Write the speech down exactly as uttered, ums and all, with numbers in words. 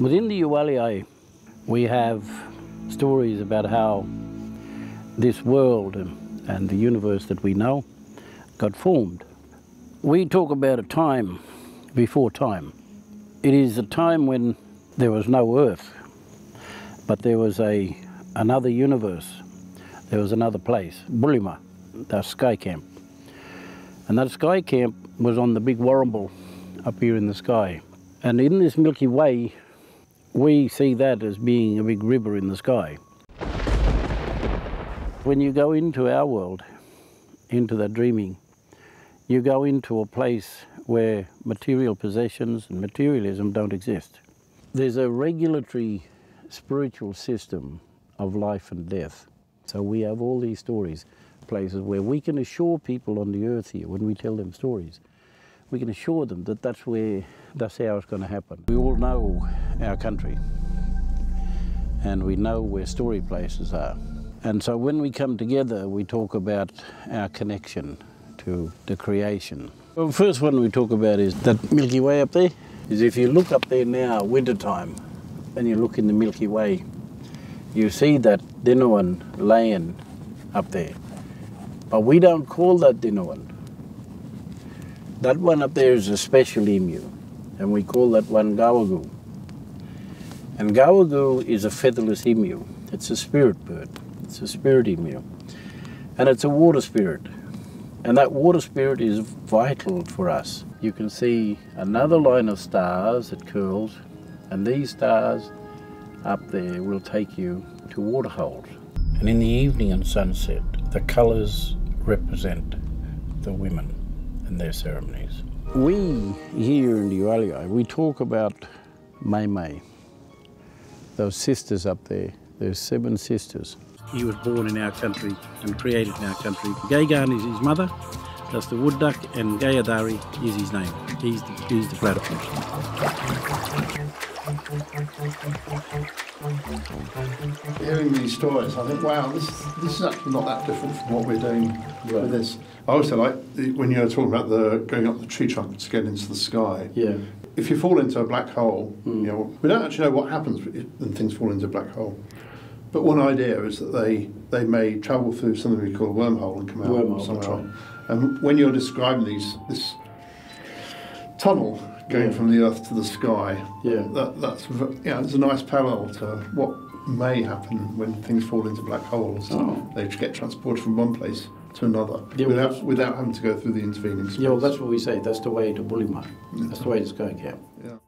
Within the Ualiyah, we have stories about how this world and the universe that we know got formed. We talk about a time before time. It is a time when there was no earth, but there was a another universe. There was another place, Bullima, the sky camp. And that sky camp was on the big Wurrumboorrool up here in the sky. And in this Milky Way, we see that as being a big river in the sky. When you go into our world, into that dreaming, you go into a place where material possessions and materialism don't exist. There's a regulatory spiritual system of life and death. So we have all these stories, places where we can assure people on the earth here, when we tell them stories, we can assure them that that's where, that's how it's going to happen. We all know our country, and we know where story places are. And so when we come together, we talk about our connection to the creation. Well, the first one we talk about is that Milky Way up there. Is if you look up there now, wintertime, and you look in the Milky Way, you see that Dinewan land up there. But we don't call that Dinewan. That one up there is a special emu, and we call that one Gawagu. And Gawagu is a featherless emu. It's a spirit bird. It's a spirit emu. And it's a water spirit. And that water spirit is vital for us. You can see another line of stars that curls, and these stars up there will take you to water holes. And in the evening and sunset, the colors represent the women and their ceremonies. We here in the Ualiyah, we talk about May May, those sisters up there, those seven sisters. He was born in our country and created in our country. Gagan is his mother, that's the wood duck, and Gayadari is his name. He's the, he's the platypus. Hearing these stories, I think, wow, this, this is actually not that different from what we're doing right. with this. I also like the, when you were talking about the going up the tree trunk to get into the sky. Yeah. If you fall into a black hole, mm. you know, we don't actually know what happens when things fall into a black hole. But one idea is that they, they may travel through something we call a wormhole and come out wormhole, somehow. Right. And when you're describing these, this tunnel going yeah. from the earth to the sky, yeah. that, that's yeah, it's a nice parallel to what may happen when things fall into black holes. Oh. They get transported from one place to another yeah, without, well, without having to go through the intervening space. Yeah, well, that's what we say. That's the way to Bullima. Yeah. That's the way it's going, yeah. yeah.